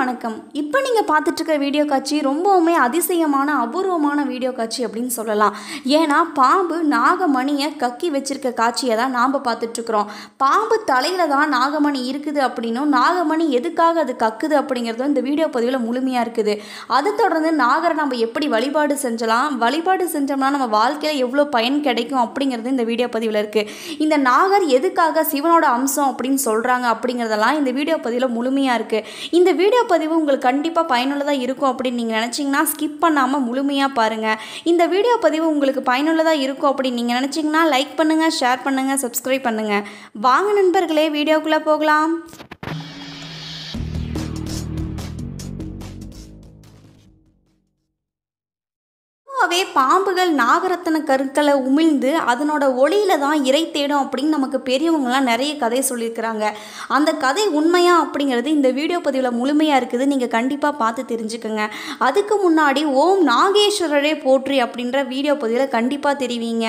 வணக்கம். இப்போ நீங்கள் பார்த்துட்டு இருக்க வீடியோ காட்சி ரொம்பவுமே அதிசயமான அபூர்வமான வீடியோ காட்சி அப்படின்னு சொல்லலாம். ஏன்னா பாம்பு நாகமணியை கக்கி வச்சிருக்க காட்சியை தான் நாம் பார்த்துட்ருக்குறோம். பாம்பு தலையில் தான் நாகமணி இருக்குது அப்படின்னும் நாகமணி எதுக்காக அது கக்குது அப்படிங்கிறதும் இந்த வீடியோ பதிவில் முழுமையாக இருக்குது. அதை தொடர்ந்து நாகரை நம்ம எப்படி வழிபாடு செஞ்சலாம், வழிபாடு செஞ்சோம்னா நம்ம வாழ்க்கையில் எவ்வளோ பயன் கிடைக்கும் அப்படிங்கிறது இந்த வீடியோ பதிவில் இருக்குது. இந்த நாகர் எதுக்காக சிவனோட அம்சம் அப்படின்னு சொல்கிறாங்க அப்படிங்கிறதெல்லாம் இந்த வீடியோ பதிவில் முழுமையாக இருக்குது. இந்த வீடியோ பதிவு உங்களுக்கு கண்டிப்பாக பயனுள்ளதாக இருக்கும் அப்படின்னு நீங்கள் நினச்சிங்கன்னா ஸ்கிப் பண்ணாமல் முழுமையாக பாருங்கள். இந்த வீடியோ பதிவு உங்களுக்கு பயனுள்ளதாக இருக்கும் அப்படின்னு நீங்கள் நினச்சிங்கன்னா லைக் பண்ணுங்கள், ஷேர் பண்ணுங்கள், சப்ஸ்கிரைப் பண்ணுங்கள். வாங்க நண்பர்களே வீடியோக்குள்ளே போகலாம். பாம்புகள் நாகரத்தின கற்களை உமிழ்ந்து அதனோட ஒளியில தான் இறை தேடும் அப்படின்னு நமக்கு பெரியவங்களாம் நிறைய கதை சொல்லியிருக்கிறாங்க. அந்த கதை உண்மையா அப்படிங்கிறது இந்த வீடியோ பதிவில் முழுமையாக இருக்குது. நீங்கள் கண்டிப்பாக பார்த்து தெரிஞ்சுக்கோங்க. அதுக்கு முன்னாடி ஓம் நாகேஸ்வரரே போற்றி அப்படின்ற வீடியோ பதிவில் கண்டிப்பாக தெரிவிங்க.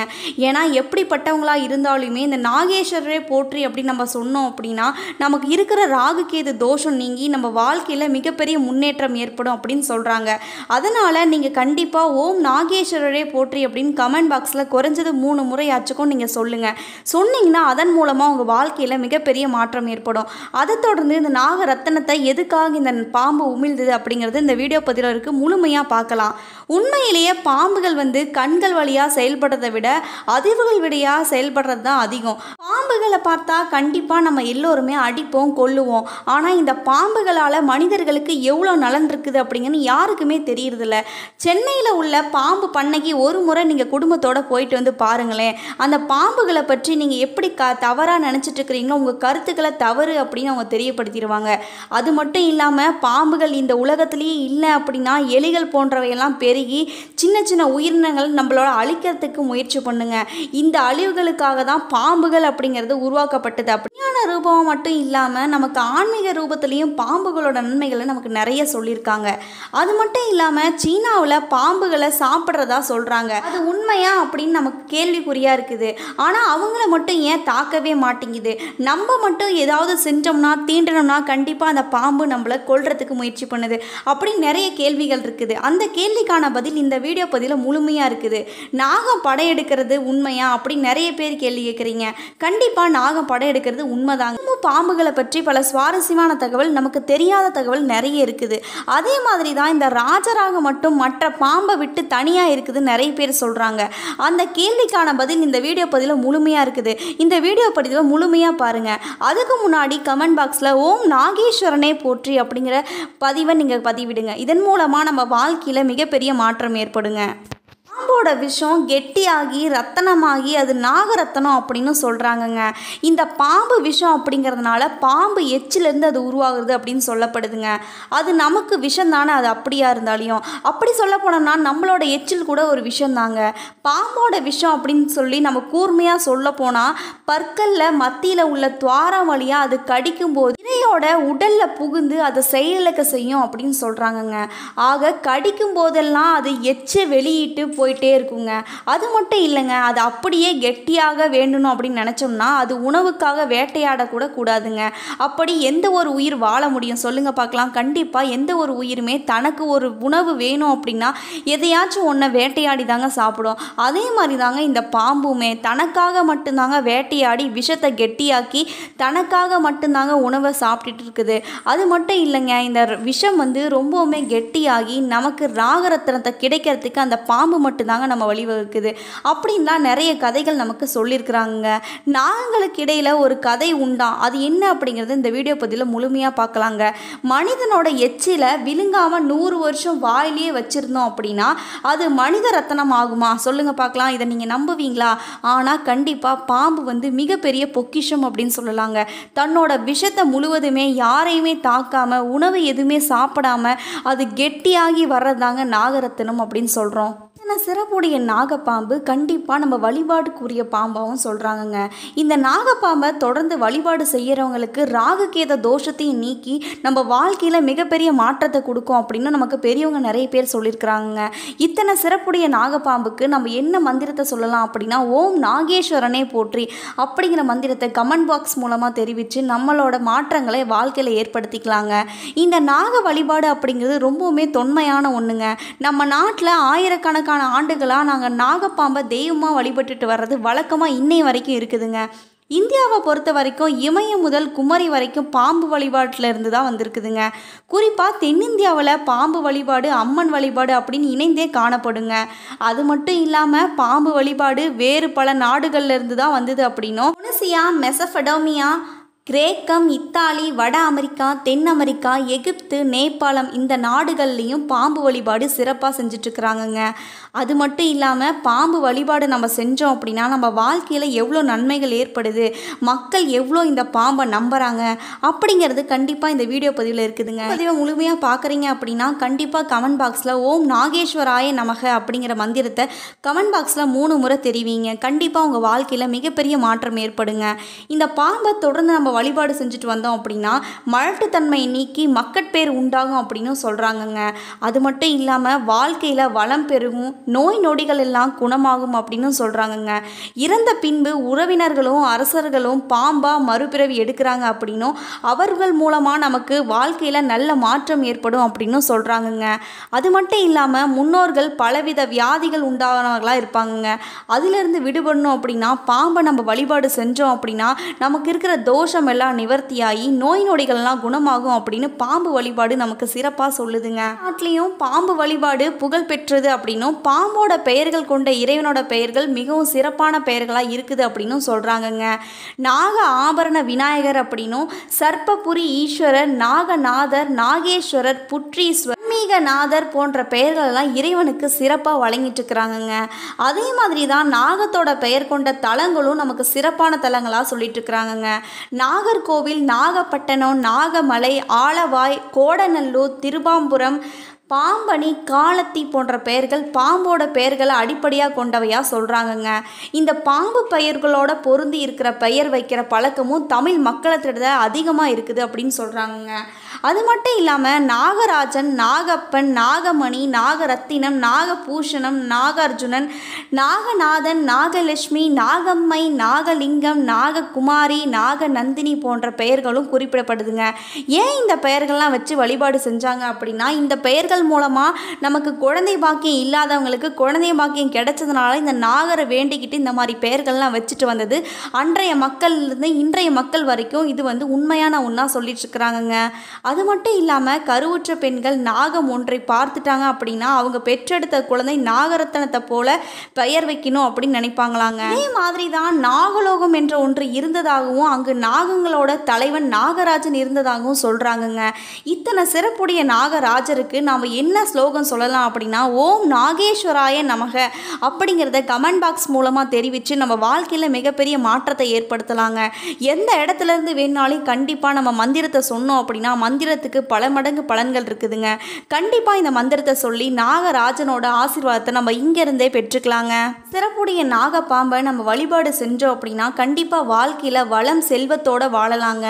ஏன்னா எப்படிப்பட்டவங்களா இருந்தாலுமே இந்த நாகேஸ்வரரே போற்றி அப்படின்னு நம்ம சொன்னோம் அப்படின்னா நமக்கு இருக்கிற ராகுகேது தோஷம் நீங்கி நம்ம வாழ்க்கையில் மிகப்பெரிய முன்னேற்றம் ஏற்படும் அப்படின்னு சொல்கிறாங்க. அதனால் நீங்கள் கண்டிப்பாக ஓம் நாகேஸ்வரரே போற்றி அப்படின்னு கமெண்ட் பாக்ஸில் குறைஞ்சது 3 முறையாச்சுக்கும் நீங்கள் சொல்லுங்கள். சொன்னீங்கன்னா அதன் மூலமாக உங்கள் வாழ்க்கையில் மிகப்பெரிய மாற்றம் ஏற்படும். அதை தொடர்ந்து இந்த நாகரத்தினத்தை எதுக்காக இந்த பாம்பு உமிழ்ந்தது அப்படிங்கிறது இந்த வீடியோ பதிவில் இருக்குது, முழுமையாக பார்க்கலாம். உண்மையிலேயே பாம்புகள் கண்கள் வழியாக செயல்படுறதை விட அதிர்வுகள் வழியாக செயல்படுறது தான் அதிகம். பாம்புகளை பார்த்தா கண்டிப்பாக நம்ம எல்லோருமே அடிப்போம், கொல்லுவோம். ஆனால் இந்த பாம்புகளால் மனிதர்களுக்கு எவ்வளோ நலன் இருக்குது அப்படிங்கிறது யாருக்குமே தெரியறதில்ல. சென்னையில் உள்ள பாம்பு பண்ணைக்கு ஒரு முறை நீங்கள் குடும்பத்தோடு போயிட்டு பாருங்களேன். அந்த பாம்புகளை பற்றி நீங்கள் எப்படி தவறாக நினச்சிட்டு இருக்கிறீங்களோ உங்கள் கருத்துக்களை தவறு அப்படின்னு அவங்க தெரியப்படுத்திடுவாங்க. அது மட்டும் இல்லாமல் பாம்புகள் இந்த உலகத்திலேயே இல்லை அப்படின்னா எலிகள் போன்றவையெல்லாம் பெருகி சின்ன சின்ன உயிரினங்கள் நம்மளோட அழிக்கிறதுக்கு முயற்சி பண்ணுங்க. இந்த அழிவுகளுக்காக தான் பாம்புகள் அப்படிங்கிறது உருவாக்கப்பட்டது. அப்படியான ரூபம் மட்டும் இல்லாமல் நமக்கு ஆன்மீக ரூபத்திலையும் பாம்புகளோட நன்மைகளை நமக்கு நிறைய சொல்லியிருக்காங்க. அது மட்டும் இல்லாமல் சீனாவில் பாம்புகளை சாப்பிட்றதா சொல்கிறாங்க. அது உண்மையா அப்படின்னு நமக்கு கேள்விக்குறியாக இருக்குது. ஆனால் அவங்கள மட்டும் ஏன் தாக்கவே மாட்டேங்குது? நம்ம மட்டும் ஏதாவது செஞ்சோம்னா தீண்டணும்னா கண்டிப்பாக அந்த பாம்பு நம்மளை கொல்றதுக்கு முயற்சி பண்ணுது அப்படின்னு நிறைய கேள்விகள் இருக்குது. அந்த கேள்விக்கான பதில் இந்த வீடியோ பதிவில் முழுமையாக இருக்குது. நாகம் படையெடுக்கிறது உண்மையா அப்படின்னு நிறைய பேர் கேள்வி கேட்குறீங்க. கண்டிப்பாக நாகம் படையெடுக்கிறது உண்மைதாங்க. பாம்புகளை பற்றி பல சுவாரஸ்யமான தகவல், நமக்கு தெரியாத தகவல் நிறைய இருக்குது. அதே மாதிரி தான் இந்த ராஜராக மட்டும் மற்ற பாம்பை விட்டு தனியாக இருக்குது நிறைய பேர் சொல்கிறாங்க. அந்த கேள்விக்கான பதில் இந்த வீடியோ பதிவில் முழுமையாக இருக்குது. இந்த வீடியோ பதிவை முழுமையாக பாருங்கள். அதுக்கு முன்னாடி கமெண்ட் பாக்ஸில் ஓம் நாகேஸ்வரனே போற்றி அப்படிங்கிற பதிவை நீங்கள் பதிவிடுங்க. இதன் மூலமாக நம்ம வாழ்க்கையில் மிகப்பெரிய மாற்றம் ஏற்படுங்க. பாம்போட விஷம் கெட்டியாகி ரத்தனமாகி அது நாகரத்தனம் அப்படின்னு சொல்கிறாங்கங்க. இந்த பாம்பு விஷம் அப்படிங்கிறதுனால பாம்பு எச்சிலேருந்து அது உருவாகுது அப்படின்னு சொல்லப்படுதுங்க. அது நமக்கு விஷம் தானே, அது அப்படியா இருந்தாலையும். அப்படி சொல்ல போனோம்னா நம்மளோட எச்சில் கூட ஒரு விஷம் தாங்க. பாம்போட விஷம் அப்படின்னு சொல்லி நம்ம கூர்மையாக சொல்ல போனால் பற்களில் மத்தியில் உள்ள துவாரம் வழியாக அது கடிக்கும்போது இறையோட உடலில் புகுந்து அதை செயலிழக்க செய்யும் அப்படின்னு சொல்கிறாங்கங்க. ஆக கடிக்கும் போதெல்லாம் அது எச்சை வெளியிட்டு போயிட்டே இருக்குங்க. அது மட்டும் இல்லைங்க, அது அப்படியே கெட்டியாக வேண்டணும் அப்படின்னு நினச்சோம்னா அது உணவுக்காக வேட்டையாடக்கூட கூடாதுங்க. அப்படி எந்த ஒரு உயிர் வாழ முடியும் சொல்லுங்க பார்க்கலாம்? கண்டிப்பாக எந்த ஒரு உயிருமே தனக்கு ஒரு உணவு வேணும் அப்படின்னா எதையாச்சும் ஒன்றை வேட்டையாடி தாங்க சாப்பிடும். அதே மாதிரி தாங்க இந்த பாம்புமே தனக்காக மட்டும்தாங்க வேட்டையாடி விஷத்தை கெட்டியாக்கி தனக்காக மட்டும்தாங்க உணவை சாப்பிட்டுட்டு இருக்குது. அது மட்டும் இல்லைங்க, இந்த விஷம் ரொம்பவுமே கெட்டியாகி நமக்கு ராகரத்தினத்தை கிடைக்கிறதுக்கு அந்த பாம்பு மட்டும்தாங்க நம்ம வழிவகுக்குது அப்படின்லாம் நிறைய கதைகள் நமக்கு சொல்லியிருக்கிறாங்க. நாகங்களுக்கு இடையில் ஒரு கதை உண்டாம், அது என்ன அப்படிங்கிறது இந்த வீடியோ பதிவில் முழுமையாக பார்க்கலாங்க. மனிதனோட எச்சில விழுங்காமல் 100 வருஷம் வாயிலேயே வச்சுருந்தோம் அப்படின்னா அது மனித ரத்தனம் ஆகுமா சொல்லுங்கள் பார்க்கலாம்? இதை நீங்கள் நம்புவீங்களா? ஆனால் கண்டிப்பாக பாம்பு மிகப்பெரிய பொக்கிஷம் அப்படின்னு சொல்லலாங்க. தன்னோட விஷத்தை முழுவதுமே யாரையுமே தாக்காமல் உணவு எதுவுமே சாப்பிடாமல் அது கெட்டியாகி வர்றதாங்க நாகரத்தினம் அப்படின்னு சொல்கிறோம். இத்தனை சிறப்புடைய நாகப்பாம்பு கண்டிப்பாக நம்ம வழிபாடுக்குரிய பாம்பாகவும் சொல்கிறாங்கங்க. இந்த நாகப்பாம்பை தொடர்ந்து வழிபாடு செய்கிறவங்களுக்கு ராகுகேத தோஷத்தையும் நீக்கி நம்ம வாழ்க்கையில் மிகப்பெரிய மாற்றத்தை கொடுக்கும் அப்படின்னு நமக்கு பெரியவங்க நிறைய பேர் சொல்லியிருக்கிறாங்க. இத்தனை சிறப்புடைய நாகப்பாம்புக்கு நம்ம என்ன மந்திரத்தை சொல்லலாம் அப்படின்னா, ஓம் நாகேஸ்வரனே போற்றி அப்படிங்கிற மந்திரத்தை கமெண்ட் பாக்ஸ் மூலமாக தெரிவித்து நம்மளோட மாற்றங்களை வாழ்க்கையில் ஏற்படுத்திக்கலாங்க. இந்த நாக வழிபாடு அப்படிங்கிறது ரொம்பவுமே தொன்மையான ஒன்றுங்க. நம்ம நாட்டில் ஆயிரக்கணக்கான ஆண்டுகளாக நாங்கள் நாகப்பாம்பை தெய்வமாக வழிபட்டுட்டு வர்றது வழக்கமாக இன்னை வரைக்கும் இருக்குதுங்க. இந்தியாவை பொறுத்த வரைக்கும் இமயம் முதல் குமரி வரைக்கும் பாம்பு வழிபாட்டில் இருந்து தான் வந்திருக்குதுங்க. குறிப்பாக தென்னிந்தியாவில் பாம்பு வழிபாடு அம்மன் வழிபாடு அப்படின்னு இணைந்தே காணப்படுங்க. அது மட்டும் இல்லாமல் பாம்பு வழிபாடு வேறு பல நாடுகளில் இருந்து தான் வந்தது அப்படின்னும் யுனேசியா, மெசபடோமியா, கிரேக்கம், இத்தாலி, வட அமெரிக்கா, தென் அமெரிக்கா, எகிப்து, நேபாளம் இந்த நாடுகள்லேயும் பாம்பு வழிபாடு சிறப்பாக செஞ்சிட்ருக்குறாங்கங்க. அது மட்டும் இல்லாமல் பாம்பு வழிபாடு நம்ம செஞ்சோம் அப்படின்னா நம்ம வாழ்க்கையில் எவ்வளோ நன்மைகள் ஏற்படுது, மக்கள் எவ்வளோ இந்த பாம்பை நம்புகிறாங்க அப்படிங்கிறது கண்டிப்பாக இந்த வீடியோ பதிவில் இருக்குதுங்க. பதிவை முழுமையாக பார்க்குறீங்க அப்படின்னா கண்டிப்பாக கமெண்ட் பாக்ஸில் ஓம் நாகேஸ்வராய நமக அப்படிங்கிற மந்திரத்தை கமெண்ட் பாக்ஸில் 3 முறை தெரிவிங்க. கண்டிப்பாக உங்கள் வாழ்க்கையில் மிகப்பெரிய மாற்றம் ஏற்படுங்க. இந்த பாம்பை தொடர்ந்து நம்ம வழிபாடு செஞ்சுட்டு வந்தோம் அப்படின்னா மலட்டுத்தன்மையை நீக்கி மக்கட்பேர் உண்டாகும் அப்படின்னு சொல்கிறாங்கங்க. அது மட்டும் இல்லாமல் வாழ்க்கையில் வளம் பெருகும், நோய் நொடிகள் எல்லாம் குணமாகும் அப்படின்னு சொல்கிறாங்கங்க. இறந்த பின்பு உறவினர்களும் அரசர்களும் பாம்பாக மறுபிறவி எடுக்கிறாங்க அப்படின்னும் அவர்கள் மூலமாக நமக்கு வாழ்க்கையில் நல்ல மாற்றம் ஏற்படும் அப்படின்னு சொல்கிறாங்கங்க. அது மட்டும் இல்லாமல் முன்னோர்கள் பலவித வியாதிகள் உண்டானவர்களாக இருப்பாங்கங்க. அதிலிருந்து விடுபடணும் அப்படின்னா பாம்பை நம்ம வழிபாடு செஞ்சோம் அப்படின்னா நமக்கு இருக்கிற தோஷம் எல்லாம் நிவர்த்தியாகி நோய் நொடிகள்லாம் குணமாகும் அப்படின்னு பாம்பு வழிபாடு நமக்கு சிறப்பாக சொல்லுதுங்க. நாட்டிலையும் பாம்பு வழிபாடு புகழ் பெற்றது அப்படின்னும் பாம்போட பெயர்கள் கொண்ட இறைவனோட பெயர்கள் மிகவும் சிறப்பான பெயர்களாக இருக்குது அப்படின்னு சொல்கிறாங்கங்க. நாக ஆபரண விநாயகர் அப்படின்னும் சர்ப்பபுரி ஈஸ்வரர், நாகநாதர், நாகேஸ்வரர், புற்றீஸ்வரர், நாகநாதர் போன்ற பெயர்கள் எல்லாம் இறைவனுக்கு சிறப்பாக வழங்கிட்டு இருக்கிறாங்கங்க. அதே மாதிரி தான் நாகத்தோட பெயர் கொண்ட தலங்களும் நமக்கு சிறப்பான தலங்களாக சொல்லிட்டு இருக்கிறாங்கங்க. நாகர்கோவில், நாகப்பட்டினம், நாகமலை, ஆலவாய், கோடநல்லூர், திருவாம்புரம், பாம்பணி, காலத்தி போன்ற பெயர்கள் பாம்போட பெயர்களை அடிப்படையாக கொண்டவையாக சொல்கிறாங்கங்க. இந்த பாம்பு பெயர்களோட பொருந்தி இருக்கிற பெயர் வைக்கிற பழக்கமும் தமிழ் மக்களத்திட அதிகமாக இருக்குது அப்படின்னு சொல்கிறாங்கங்க. அது மட்டும் இல்லாமல் நாகராஜன், நாகப்பன், நாகமணி, நாகரத்தினம், நாகபூஷணம், நாகார்ஜுனன், நாகநாதன், நாகலக்ஷ்மி, நாகம்மை, நாகலிங்கம், நாகக்குமாரி, நாகநந்தினி போன்ற பெயர்களும் குறிப்பிடப்படுதுங்க. ஏன் இந்த பெயர்கள்லாம் வச்சு வழிபாடு செஞ்சாங்க அப்படின்னா இந்த பெயர்கள் மூலமாக நமக்கு குழந்தை பாக்கியம் இல்லாதவங்களுக்கு குழந்தை பாக்கியம் கிடைச்சதுனால இந்த நாகரை வேண்டிக்கிட்டு இந்த மாதிரி பெயர்கள்லாம் வச்சுட்டு வந்தது அன்றைய மக்கள்லேருந்து இன்றைய மக்கள் வரைக்கும் இது வந்து உண்மையான ஒன்றா சொல்லிட்டு இருக்கிறாங்கங்க. அது மட்டும் இல்லாமல் கருவுற்ற பெண்கள் நாகம் ஒன்றை பார்த்துட்டாங்க அப்படின்னா அவங்க பெற்றெடுத்த குழந்தை நாகரத்தினத்தை போல பெயர் வைக்கணும் அப்படின்னு நினைப்பாங்களாங்க. அதே மாதிரி தான் நாகலோகம் என்ற ஒன்று இருந்ததாகவும் அங்கு நாகங்களோட தலைவன் நாகராஜன் இருந்ததாகவும் சொல்கிறாங்கங்க. இத்தனை சிறப்புடைய நாகராஜருக்கு நாம் என்ன ஸ்லோகம் சொல்லலாம் அப்படின்னா ஓம் நாகேஸ்வராய நமக அப்படிங்கிறத கமெண்ட் பாக்ஸ் மூலமாக தெரிவித்து நம்ம வாழ்க்கையில் மிகப்பெரிய மாற்றத்தை ஏற்படுத்தலாங்க. எந்த இடத்துலேருந்து வேணுனாலும் கண்டிப்பாக நம்ம மந்திரத்தை சொன்னோம் அப்படின்னா மந்திரத்துக்கு பல மடங்கு பலன்கள் இருக்குதுங்க. கண்டிப்பாக இந்த மந்திரத்தை சொல்லி நாகராஜனோட ஆசீர்வாதத்தை நம்ம இங்கேருந்தே பெற்றுக்கலாங்க. சிறப்புடைய நாகப்பாம்பை நம்ம வழிபாடு செஞ்சோம் அப்படின்னா கண்டிப்பாக வாழ்க்கையில் வளம் செல்வத்தோடு வாழலாங்க.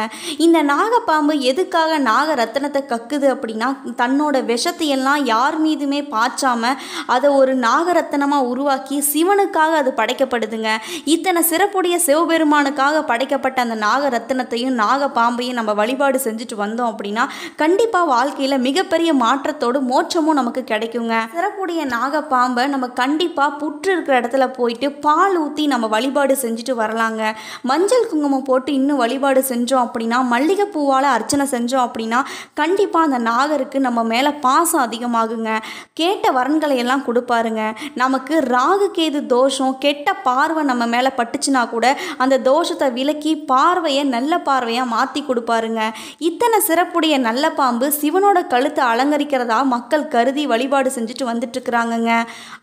இந்த நாகப்பாம்பு எதுக்காக நாகரத்தினத்தை கக்குது அப்படின்னா தன்னோட விஷத்தையெல்லாம் யார் மீதுமே பாய்ச்சாமல் அதை ஒரு நாகரத்தினமாக உருவாக்கி சிவனுக்காக அது படைக்கப்படுதுங்க. இத்தனை சிறப்புடைய சிவபெருமானுக்காக படைக்கப்பட்ட அந்த நாகரத்தினத்தையும் நாகப்பாம்பையும் நம்ம வழிபாடு செஞ்சுட்டு வந்தோம் அப்படின்னா கண்டிப்பாக வாழ்க்கையில் மிகப்பெரிய மாற்றத்தோடு மோட்சமும் நமக்கு கிடைக்குங்க. சிறப்புடைய நாகப்பாம்பை நம்ம கண்டிப்பாக புற்று இருக்கிற இடத்துல போயிட்டு பால் ஊற்றி நம்ம வழிபாடு செஞ்சுட்டு வரலாங்க. மஞ்சள் குங்குமம் போட்டு இன்னும் வழிபாடு செஞ்சோம் அப்படின்னா மல்லிகைப்பூவால் அர்ச்சனை செஞ்சோம் அப்படின்னா கண்டிப்பாக அந்த நாகருக்கு நம்ம மேலே பாசம் அதிகமாகுங்க. கேட்ட வரன்களை எல்லாம் கொடுப்பாருங்க. நமக்கு ராகு கேது தோஷம் கெட்ட பார்வை நம்ம மேலே பட்டுச்சுன்னா கூட அந்த தோஷத்தை விலக்கி பார்வையை நல்ல பார்வையாக மாற்றி கொடுப்பாருங்க. இத்தனை சிறப்புடைய ஆடிய நல்ல பாம்பு சிவனோட கழுத்தை அலங்கரிக்கிறதா மக்கள் கருதி வழிபாடு செஞ்சுட்டு வந்துட்டுருக்குறாங்கங்க.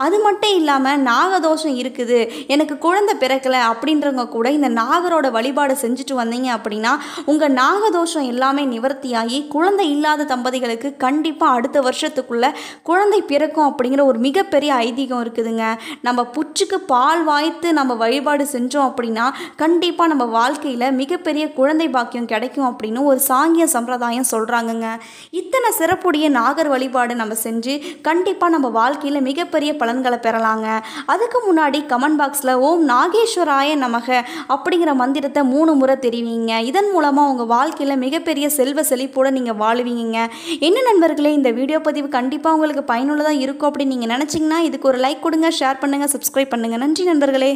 அது மட்டும் இல்லாமல் நாகதோஷம் இருக்குது, எனக்கு குழந்தை பிறக்கலை அப்படின்றவங்க கூட இந்த நாகரோட வழிபாடு செஞ்சுட்டு வந்தீங்க அப்படின்னா உங்கள் நாகதோஷம் எல்லாமே நிவர்த்தியாகி குழந்தை இல்லாத தம்பதிகளுக்கு கண்டிப்பாக அடுத்த வருஷத்துக்குள்ளே குழந்தை பிறக்கும் அப்படிங்கிற ஒரு மிகப்பெரிய ஐதீகம் இருக்குதுங்க. நம்ம புற்றுக்கு பால் வாய்த்து நம்ம வழிபாடு செஞ்சோம் அப்படின்னா கண்டிப்பாக நம்ம வாழ்க்கையில் மிகப்பெரிய குழந்தை பாக்கியம் கிடைக்கும் அப்படின்னு ஒரு சாங்கிய சம்பிரதாயம் சொல்கிறாங்கங்க. இத்தனை சிறப்புடைய நாகர் வழிபாடு நம்ம செஞ்சு கண்டிப்பாக நம்ம வாழ்க்கையில் மிகப்பெரிய பலன்களை பெறலாங்க. அதுக்கு முன்னாடி கமெண்ட் பாக்ஸில் ஓம் நாகேஸ்வராய நமக அப்படிங்கிற மந்திரத்தை 3 முறை தெரிவிங்க. இதன் மூலமாக உங்கள் வாழ்க்கையில் மிகப்பெரிய செல்வ செழிப்போடு நீங்கள் வாழுவீங்க. என்ன நண்பர்களே, இந்த வீடியோ பதிவு கண்டிப்பாக உங்களுக்கு பயனுள்ளதாக இருக்கும் அப்படின்னு நீங்கள் நினச்சிங்கன்னா இதுக்கு ஒரு லைக் கொடுங்க, ஷேர் பண்ணுங்கள், சப்ஸ்கிரைப் பண்ணுங்கள். நன்றி நண்பர்களே.